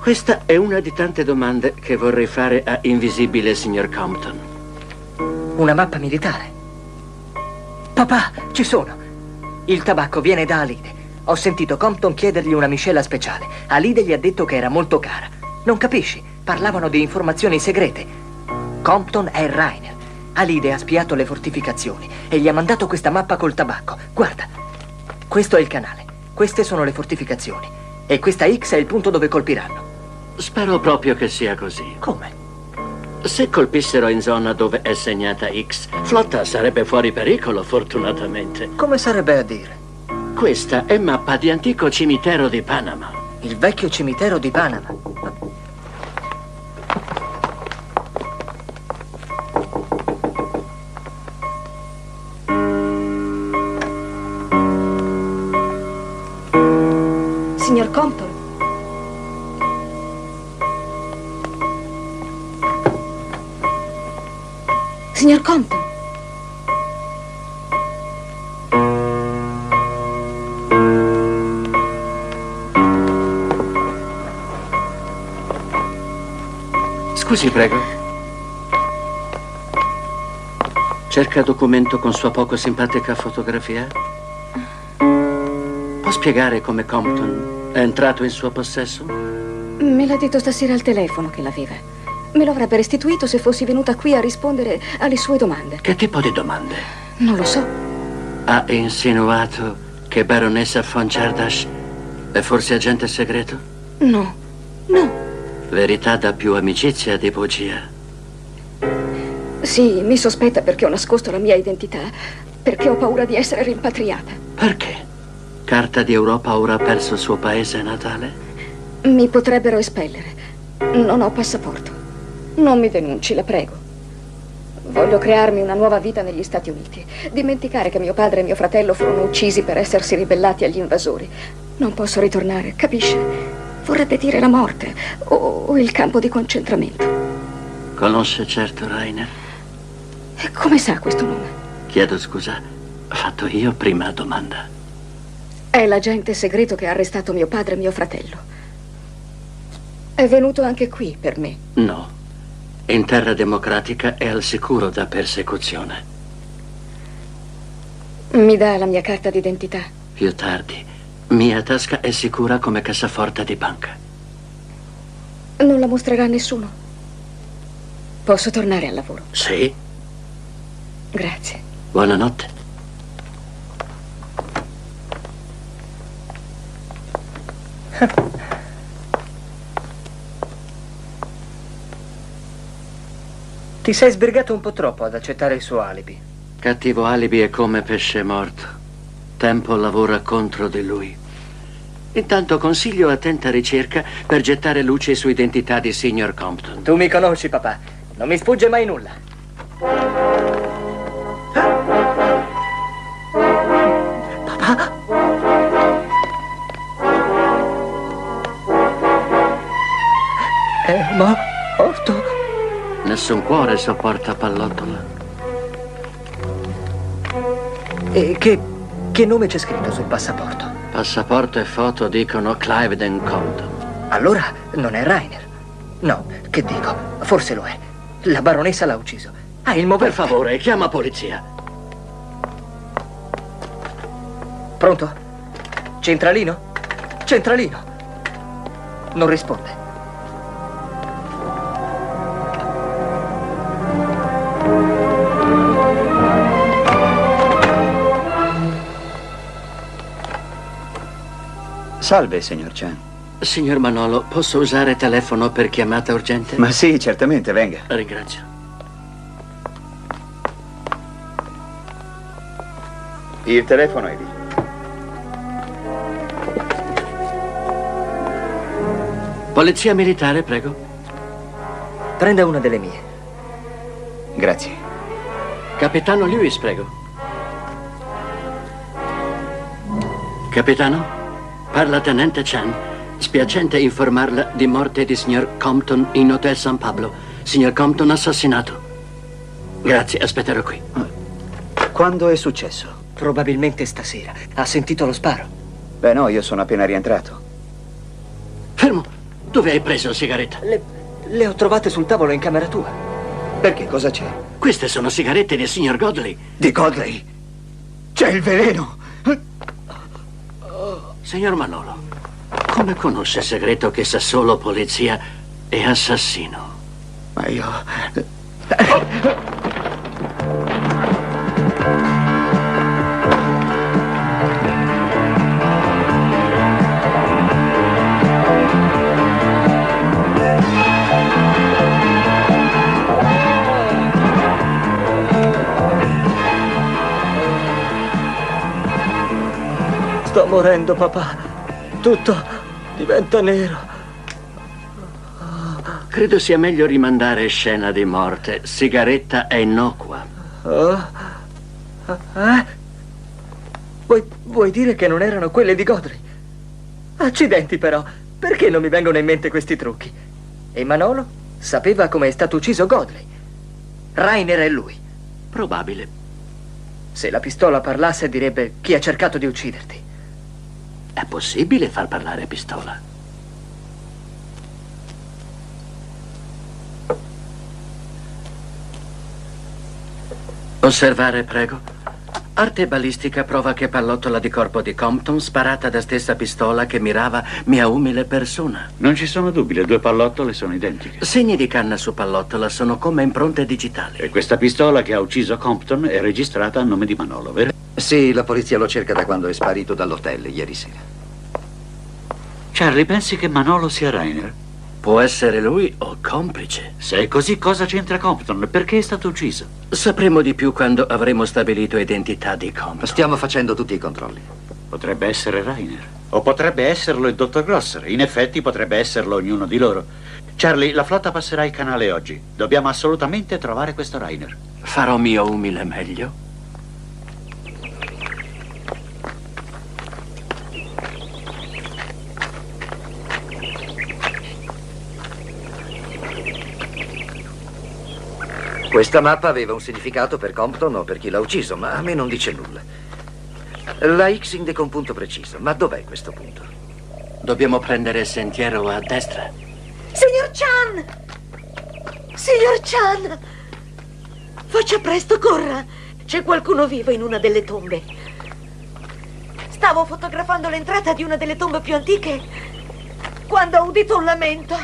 Questa è una di tante domande che vorrei fare a Invisibile signor Compton. Una mappa militare. Papà, ci sono. Il tabacco viene da Halide. Ho sentito Compton chiedergli una miscela speciale. Halide gli ha detto che era molto cara. Non capisci? Parlavano di informazioni segrete. Compton è Rainer. Halide ha spiato le fortificazioni e gli ha mandato questa mappa col tabacco. Guarda, questo è il canale, queste sono le fortificazioni e questa X è il punto dove colpiranno. Spero proprio che sia così. Come? Se colpissero in zona dove è segnata X, Flotta sarebbe fuori pericolo, fortunatamente. Come sarebbe a dire? Questa è mappa di antico cimitero di Panama. Il vecchio cimitero di Panama? Signor Compton. Signor Compton. Scusi, prego. Cerca documento con sua poco simpatica fotografia? Può spiegare come Compton è entrato in suo possesso? Me l'ha detto stasera al telefono che l'aveva. Me lo avrebbe restituito se fossi venuta qui a rispondere alle sue domande. Che tipo di domande? Non lo so. Ha insinuato che baronessa von Zardas è forse agente segreto? No, no. Verità dà più amicizia di bugia. Sì, mi sospetta perché ho nascosto la mia identità, perché ho paura di essere rimpatriata. Perché? Carta di Europa ora ha perso il suo paese natale? Mi potrebbero espellere. Non ho passaporto. Non mi denunci, la prego. Voglio crearmi una nuova vita negli Stati Uniti. Dimenticare che mio padre e mio fratello furono uccisi per essersi ribellati agli invasori. Non posso ritornare, capisce? Vorrebbe dire la morte o il campo di concentramento. Conosce certo Rainer? E come sa questo nome? Chiedo scusa, ho fatto io prima domanda. È l'agente segreto che ha arrestato mio padre e mio fratello. È venuto anche qui per me. No. In terra democratica è al sicuro da persecuzione. Mi dà la mia carta d'identità? Più tardi. Mia tasca è sicura come cassaforte di banca. Non la mostrerà a nessuno. Posso tornare al lavoro? Sì. Grazie. Buonanotte. Ti sei sbrigato un po' troppo ad accettare il suo alibi. Cattivo alibi è come pesce morto. Tempo lavora contro di lui. Intanto consiglio attenta ricerca per gettare luce su identità di signor Compton. Tu mi conosci, papà. Non mi sfugge mai nulla. Papà? Ma morto? Nessun cuore sopporta pallottola. E che nome c'è scritto sul passaporto? Passaporto e foto dicono Cliveden Compton. Allora non è Rainer. No, che dico, forse lo è. La baronessa l'ha ucciso. Ah, il movente. Per favore, chiama polizia. Pronto? Centralino? Centralino. Non risponde. Salve, signor Chan. Signor Manolo, posso usare telefono per chiamata urgente? Ma sì, certamente, venga. Ringrazio. Il telefono è lì. Polizia militare, prego. Prenda una delle mie. Grazie. Capitano Lewis, prego. Capitano, parla Tenente Chan. Spiacente informarla di morte di signor Compton in Hotel San Pablo. Signor Compton assassinato. Grazie, aspetterò qui. Quando è successo? Probabilmente stasera. Ha sentito lo sparo? Beh no, io sono appena rientrato. Fermo! Dove hai preso la sigaretta? Le ho trovate sul tavolo in camera tua. Perché? Cosa c'è? Queste sono sigarette del signor Godley. Di Godley? C'è il veleno! Signor Manolo, come conosce il segreto che sa solo polizia e assassino? Ma io... Sto morendo, papà. Tutto diventa nero. Credo sia meglio rimandare scena di morte. Sigaretta è innocua. Vuoi dire che non erano quelle di Godley? Accidenti, però. Perché non mi vengono in mente questi trucchi? E Manolo sapeva come è stato ucciso Godley. Rainer è lui. Probabile. Se la pistola parlasse direbbe chi ha cercato di ucciderti. È possibile far parlare pistola? Osservare, prego. Arte balistica prova che pallottola di corpo di Compton sparata da stessa pistola che mirava mia umile persona. Non ci sono dubbi, le due pallottole sono identiche. Segni di canna su pallottola sono come impronte digitali. E questa pistola che ha ucciso Compton è registrata a nome di Manolo, vero? Sì, la polizia lo cerca da quando è sparito dall'hotel ieri sera. Charlie, pensi che Manolo sia Rainer? Può essere lui o complice. Se è così, cosa c'entra Compton? Perché è stato ucciso? Sapremo di più quando avremo stabilito l'identità di Compton. Stiamo facendo tutti i controlli. Potrebbe essere Rainer. O potrebbe esserlo il dottor Grosser. In effetti potrebbe esserlo ognuno di loro. Charlie, la flotta passerà il canale oggi. Dobbiamo assolutamente trovare questo Rainer. Farò mio umile meglio. Questa mappa aveva un significato per Compton o per chi l'ha ucciso, ma a me non dice nulla. La X indica un punto preciso, ma dov'è questo punto? Dobbiamo prendere il sentiero a destra. Signor Chan! Signor Chan! Faccia presto, corra! C'è qualcuno vivo in una delle tombe. Stavo fotografando l'entrata di una delle tombe più antiche quando ho udito un lamento.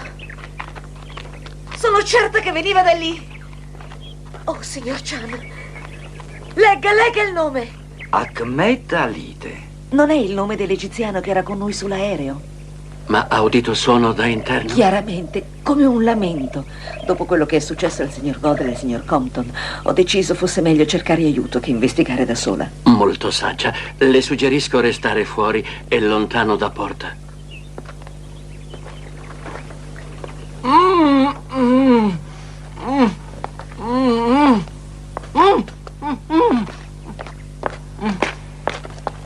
Sono certa che veniva da lì. Oh, signor Chan, legga il nome. Achmed Halide. Non è il nome dell'egiziano che era con noi sull'aereo? Ma ha udito suono da interno? Chiaramente, come un lamento. Dopo quello che è successo al signor Godley e al signor Compton, ho deciso fosse meglio cercare aiuto che investigare da sola. Molto saggia. Le suggerisco restare fuori e lontano da porta.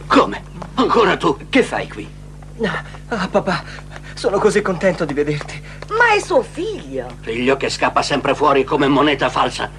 Come? Ancora tu? Che fai qui? Ah, papà, sono così contento di vederti. Ma è suo figlio. Figlio che scappa sempre fuori come moneta falsa.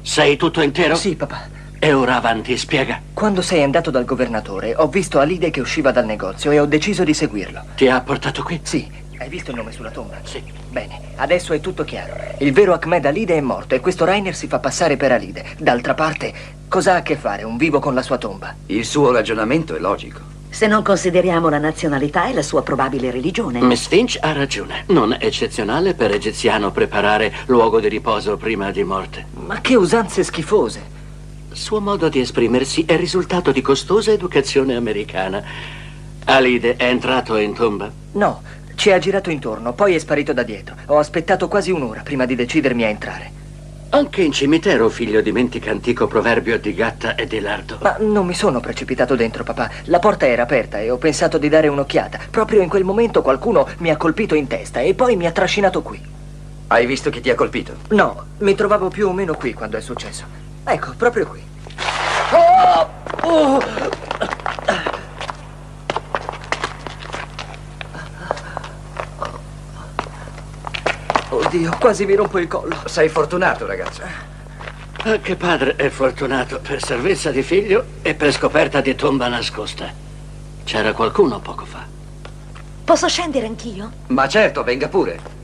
Sei tutto intero? Sì, papà. E ora avanti, spiega. Quando sei andato dal governatore, ho visto Halide che usciva dal negozio e ho deciso di seguirlo. Ti ha portato qui? Sì. Hai visto il nome sulla tomba? Sì. Bene, adesso è tutto chiaro. Il vero Achmed Halide è morto e questo Rainer si fa passare per Halide. D'altra parte, cosa ha a che fare un vivo con la sua tomba? Il suo ragionamento è logico. Se non consideriamo la nazionalità e la sua probabile religione. Miss Finch ha ragione. Non è eccezionale per egiziano preparare luogo di riposo prima di morte. Ma che usanze schifose. Suo modo di esprimersi è risultato di costosa educazione americana. Halide è entrato in tomba? No. Ci ha girato intorno, poi è sparito da dietro. Ho aspettato quasi un'ora prima di decidermi a entrare. Anche in cimitero, figlio, dimentica antico proverbio di gatta e di lardo. Ma non mi sono precipitato dentro, papà. La porta era aperta e ho pensato di dare un'occhiata. Proprio in quel momento qualcuno mi ha colpito in testa e poi mi ha trascinato qui. Hai visto chi ti ha colpito? No, mi trovavo più o meno qui quando è successo. Ecco, proprio qui. Oh! Oh! Oddio, quasi mi rompo il collo. Sei fortunato, ragazzo. Anche padre è fortunato per salvezza di figlio e per scoperta di tomba nascosta. C'era qualcuno poco fa. Posso scendere anch'io? Ma certo, venga pure.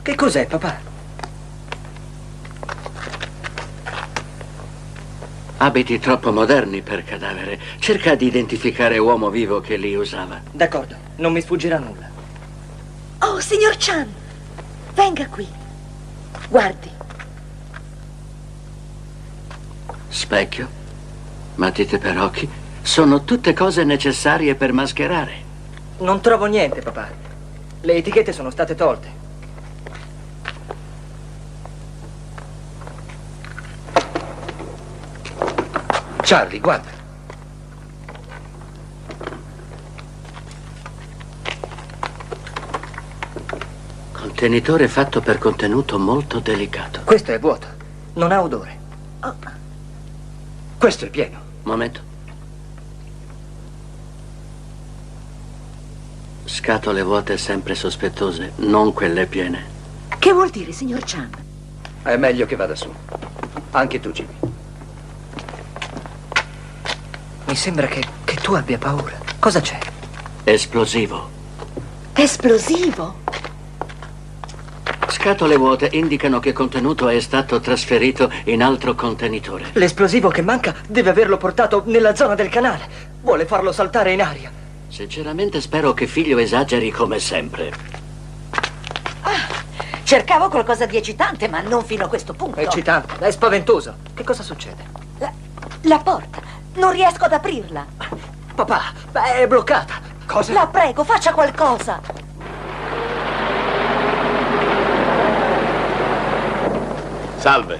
Che cos'è, papà? Abiti troppo moderni per cadavere. Cerca di identificare uomo vivo che li usava. D'accordo, non mi sfuggirà nulla. Oh, signor Chan, venga qui. Guardi. Specchio, matite per occhi, sono tutte cose necessarie per mascherare. Non trovo niente, papà. Le etichette sono state tolte. Charlie, guarda. Contenitore fatto per contenuto molto delicato. Questo è vuoto, non ha odore. Oh. Questo è pieno. Momento. Scatole vuote sempre sospettose, non quelle piene. Che vuol dire, signor Chan? È meglio che vada su. Anche tu, Jimmy. Mi sembra che tu abbia paura. Cosa c'è? Esplosivo. Esplosivo? Scatole vuote indicano che contenuto è stato trasferito in altro contenitore. L'esplosivo che manca deve averlo portato nella zona del canale. Vuole farlo saltare in aria. Sinceramente spero che figlio esageri come sempre. Ah, cercavo qualcosa di eccitante, ma non fino a questo punto. Eccitante? È spaventoso. Che cosa succede? La porta. Non riesco ad aprirla. Papà, è bloccata. Cosa? La prego, faccia qualcosa. Salve.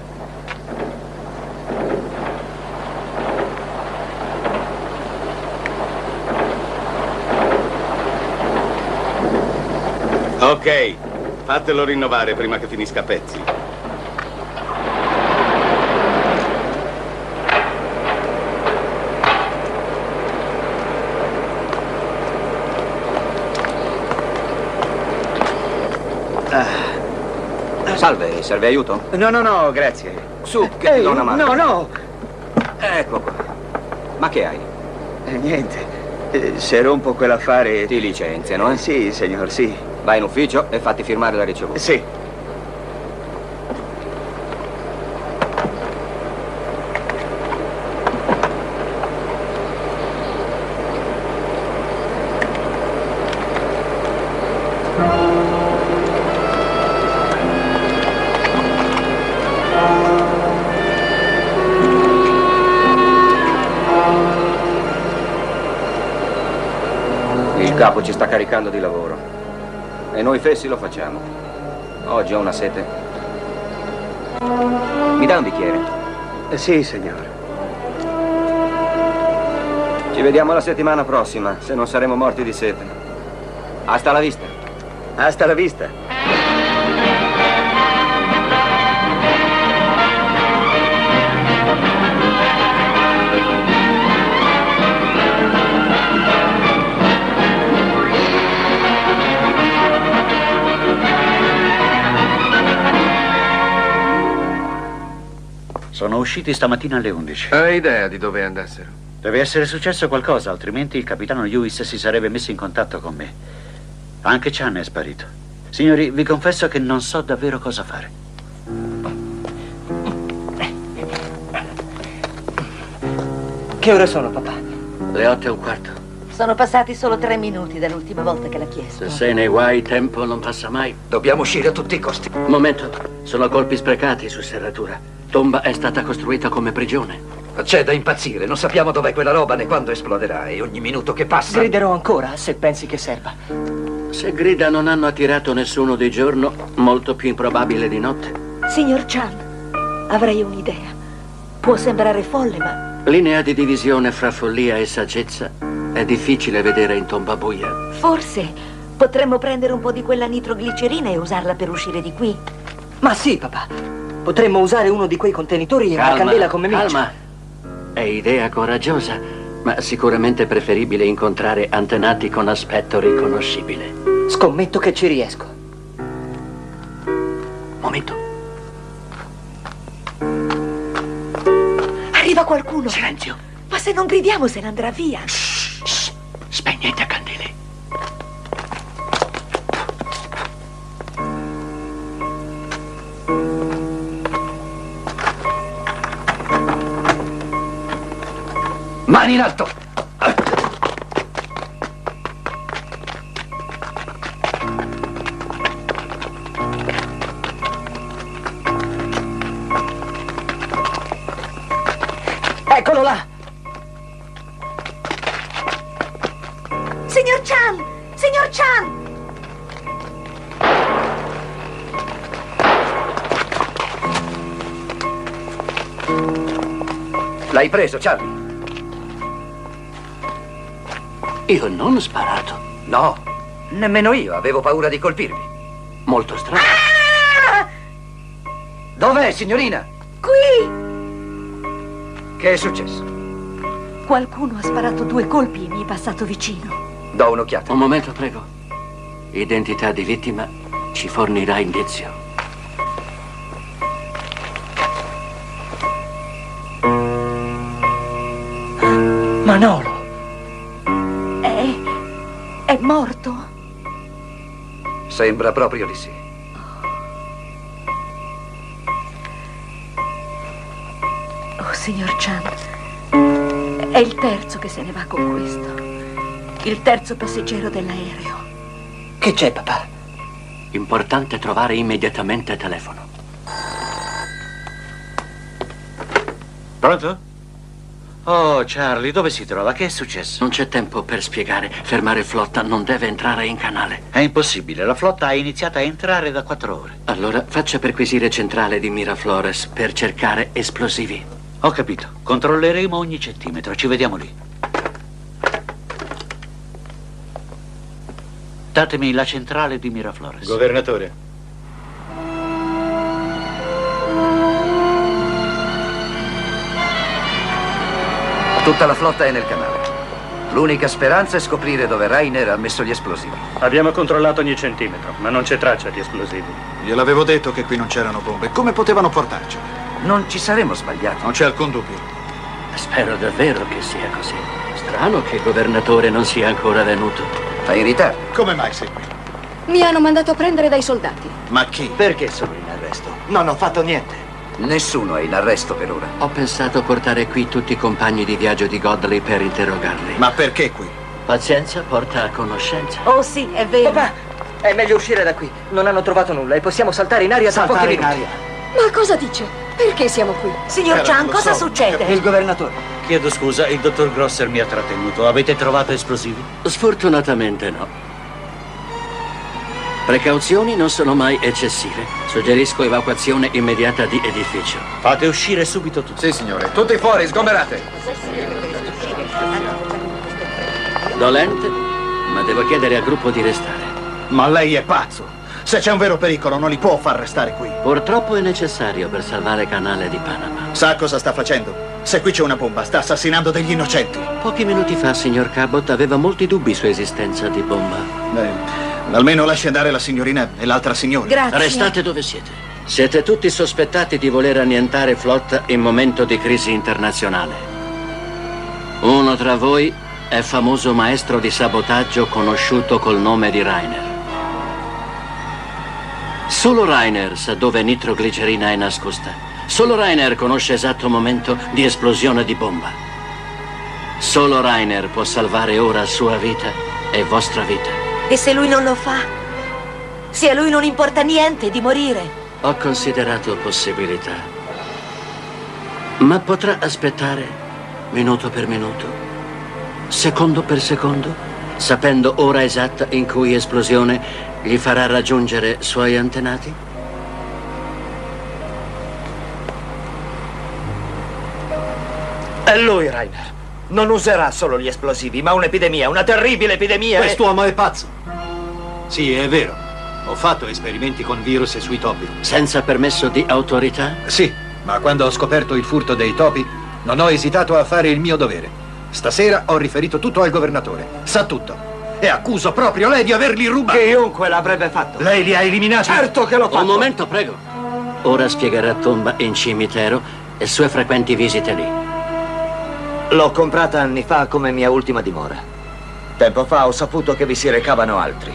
Ok, fatelo rinnovare prima che finisca a pezzi. Salve, serve aiuto? No, no, no, grazie. Su, che ti do una mano. No, no! Ecco qua. Ma che hai? Niente. Se rompo quell'affare... Ti licenziano, eh? Sì, signor, sì. Vai in ufficio e fatti firmare la ricevuta. Sì. Ci sta caricando di lavoro e noi fessi lo facciamo. Oggi ho una sete. Mi dà un bicchiere? Sì, signore. Ci vediamo la settimana prossima, se non saremo morti di sete. Hasta la vista. Hasta la vista. Sono usciti stamattina alle 11. Hai idea di dove andassero? Deve essere successo qualcosa, altrimenti il capitano Lewis si sarebbe messo in contatto con me. Anche Chan è sparito. Signori, vi confesso che non so davvero cosa fare. Che ore sono, papà? Le 8:15. Sono passati solo 3 minuti dall'ultima volta che l'ha chiesto. Se sei nei guai, tempo non passa mai. Dobbiamo uscire a tutti i costi. Momento, sono colpi sprecati su serratura. La tomba è stata costruita come prigione. C'è da impazzire, non sappiamo dov'è quella roba né quando esploderà e ogni minuto che passa... Griderò ancora, se pensi che serva. Se grida non hanno attirato nessuno di giorno, molto più improbabile di notte. Signor Chan, avrei un'idea. Può sembrare folle, ma... Linea di divisione fra follia e saggezza è difficile vedere in tomba buia. Forse potremmo prendere un po' di quella nitroglicerina e usarla per uscire di qui. Ma sì, papà. Potremmo usare uno di quei contenitori e una candela come miccia. Calma, è idea coraggiosa, ma sicuramente preferibile incontrare antenati con aspetto riconoscibile. Scommetto che ci riesco. Momento. Arriva qualcuno. Silenzio. Ma se non gridiamo se ne andrà via. Shh, shh. Spegnete a candele. Mani in alto. Eccolo là! Signor Chan! Signor Chan! L'hai preso, Charlie? Io non ho sparato. No, nemmeno io. Avevo paura di colpirvi. Molto strano. Ah! Dov'è, signorina? Qui! Che è successo? Qualcuno ha sparato due colpi e mi è passato vicino. Do un'occhiata. Un momento, prego. Identità di vittima ci fornirà indizio. Manolo! È morto? Sembra proprio di sì. Oh, signor Chan, è il terzo che se ne va con questo. Il terzo passeggero dell'aereo. Che c'è, papà? Importante trovare immediatamente il telefono. Pronto? Oh, Charlie, dove si trova? Che è successo? Non c'è tempo per spiegare. Fermare flotta non deve entrare in canale. È impossibile. La flotta ha iniziato a entrare da 4 ore. Allora faccia perquisire centrale di Miraflores per cercare esplosivi. Ho capito. Controlleremo ogni centimetro. Ci vediamo lì. Datemi la centrale di Miraflores. Governatore. Tutta la flotta è nel canale. L'unica speranza è scoprire dove Rainer ha messo gli esplosivi. Abbiamo controllato ogni centimetro, ma non c'è traccia di esplosivi. Gliel'avevo detto che qui non c'erano bombe. Come potevano portarcele? Non ci saremmo sbagliati. Non c'è alcun dubbio. Spero davvero che sia così. Strano che il governatore non sia ancora venuto. Fai in ritardo. Come mai sei qui? Mi hanno mandato a prendere dai soldati. Ma chi? Perché sono in arresto? Non ho fatto niente. Nessuno è in arresto per ora. Ho pensato a portare qui tutti i compagni di viaggio di Godley per interrogarli. Ma perché qui? Pazienza porta a conoscenza. Oh sì, è vero. Papà, è meglio uscire da qui. Non hanno trovato nulla e possiamo saltare in aria tra pochi minuti. Saltare in aria? Ma cosa dice? Perché siamo qui? Signor Chan, cosa succede? Il governatore. Chiedo scusa, il dottor Grosser mi ha trattenuto. Avete trovato esplosivi? Sfortunatamente no. Precauzioni non sono mai eccessive. Suggerisco evacuazione immediata di edificio. Fate uscire subito tutti. Sì, signore. Tutti fuori, sgomberate. Dolente, ma devo chiedere al gruppo di restare. Ma lei è pazzo. Se c'è un vero pericolo, non li può far restare qui. Purtroppo è necessario per salvare Canale di Panama. Sa cosa sta facendo? Se qui c'è una bomba, sta assassinando degli innocenti. Pochi minuti fa, signor Cabot aveva molti dubbi su esistenza di bomba. Beh... Almeno lasci andare la signorina e l'altra signora. Grazie. Restate dove siete. Siete tutti sospettati di voler annientare flotta in momento di crisi internazionale. Uno tra voi è famoso maestro di sabotaggio conosciuto col nome di Rainer. Solo Rainer sa dove nitroglicerina è nascosta. Solo Rainer conosce l'esatto momento di esplosione di bomba. Solo Rainer può salvare ora sua vita e vostra vita. E se lui non lo fa? Se a lui non importa niente di morire? Ho considerato possibilità. Ma potrà aspettare minuto per minuto, secondo per secondo, sapendo ora esatta in cui esplosione gli farà raggiungere suoi antenati? È lui, Rainer. Non userà solo gli esplosivi, ma un'epidemia, una terribile epidemia. Quest'uomo è pazzo. Sì, è vero. Ho fatto esperimenti con virus e sui topi. Senza permesso di autorità? Sì, ma quando ho scoperto il furto dei topi, non ho esitato a fare il mio dovere. Stasera ho riferito tutto al governatore. Sa tutto. E accuso proprio lei di averli rubati. Chiunque l'avrebbe fatto. Lei li ha eliminati. Certo che l'ho fatto. Un momento, prego. Ora spiegherà tomba in cimitero e sue frequenti visite lì. L'ho comprata anni fa come mia ultima dimora. Tempo fa ho saputo che vi si recavano altri.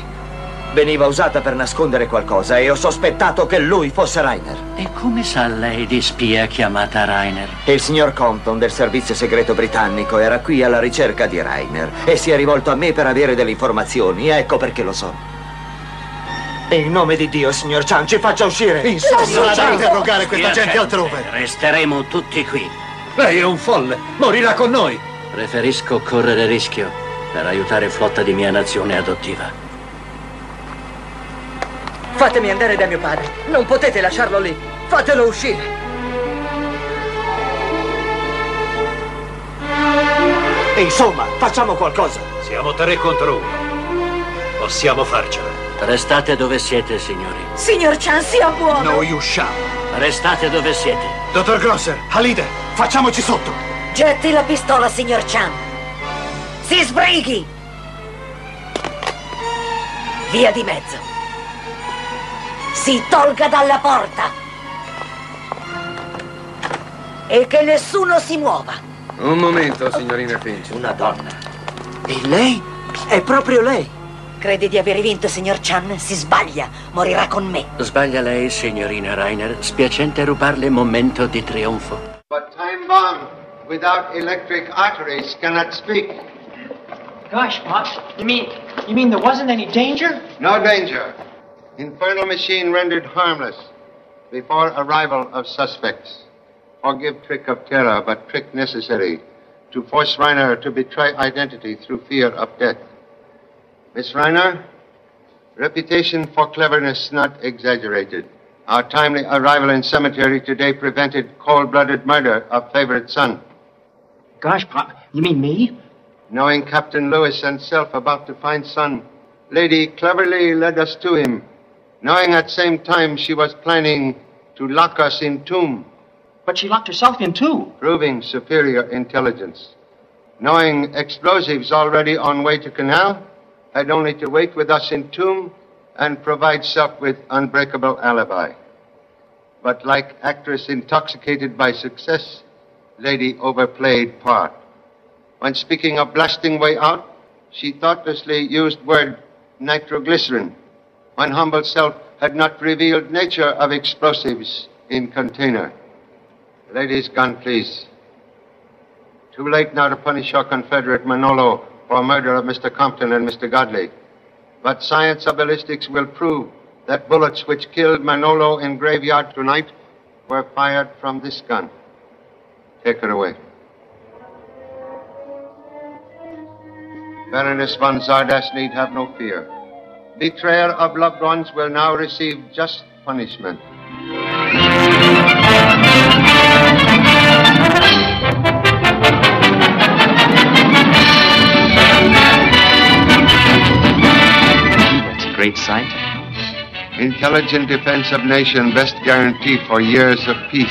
Veniva usata per nascondere qualcosa e ho sospettato che lui fosse Rainer. E come sa lei di spia chiamata Rainer? Il signor Compton del servizio segreto britannico era qui alla ricerca di Rainer e si è rivolto a me per avere delle informazioni, ecco perché lo so. In nome di Dio, signor Chan, ci faccia uscire! Insomma, lasciate interrogare questa gente altrove! Resteremo tutti qui. Lei è un folle, morirà con noi! Preferisco correre rischio per aiutare flotta di mia nazione adottiva. Fatemi andare da mio padre. Non potete lasciarlo lì. Fatelo uscire. E insomma, facciamo qualcosa. Siamo 3 contro 1. Possiamo farcela. Restate dove siete, signori. Signor Chan, sia buono. Noi usciamo. Restate dove siete. Dottor Grosser, Halide, facciamoci sotto. Getti la pistola, signor Chan. Si sbrighi. Via di mezzo. Si tolga dalla porta! E che nessuno si muova! Un momento, signorina Finch. Una donna. E lei? È proprio lei! Crede di aver vinto, signor Chan? Si sbaglia. Morirà con me. Sbaglia lei, signorina Rainer. Spiacente rubarle momento di trionfo. But time bomb without electric arteries cannot speak. Gosh, Pop, you mean there wasn't any danger? No danger. Infernal machine rendered harmless before arrival of suspects. Forgive trick of terror, but trick necessary to force Rainer to betray identity through fear of death. Miss Rainer, reputation for cleverness not exaggerated. Our timely arrival in cemetery today prevented cold-blooded murder of favorite son. Gosh, Pop, you mean me? Knowing Captain Lewis and self about to find son, Lady cleverly led us to him. Knowing at the same time she was planning to lock us in tomb. But she locked herself in too. Proving superior intelligence. Knowing explosives already on way to canal, had only to wait with us in tomb and provide self with unbreakable alibi. But like actress intoxicated by success, Lady overplayed part. When speaking of blasting way out, she thoughtlessly used word nitroglycerin. When humble self had not revealed nature of explosives in container. Ladies, gun, please. Too late now to punish your confederate Manolo for murder of Mr. Compton and Mr. Godley. But science of ballistics will prove that bullets which killed Manolo in graveyard tonight were fired from this gun. Take her away. Baroness von Zardas need have no fear. Betrayer of loved ones will now receive just punishment. That's a great sight. Intelligent defense of nation, best guarantee for years of peace.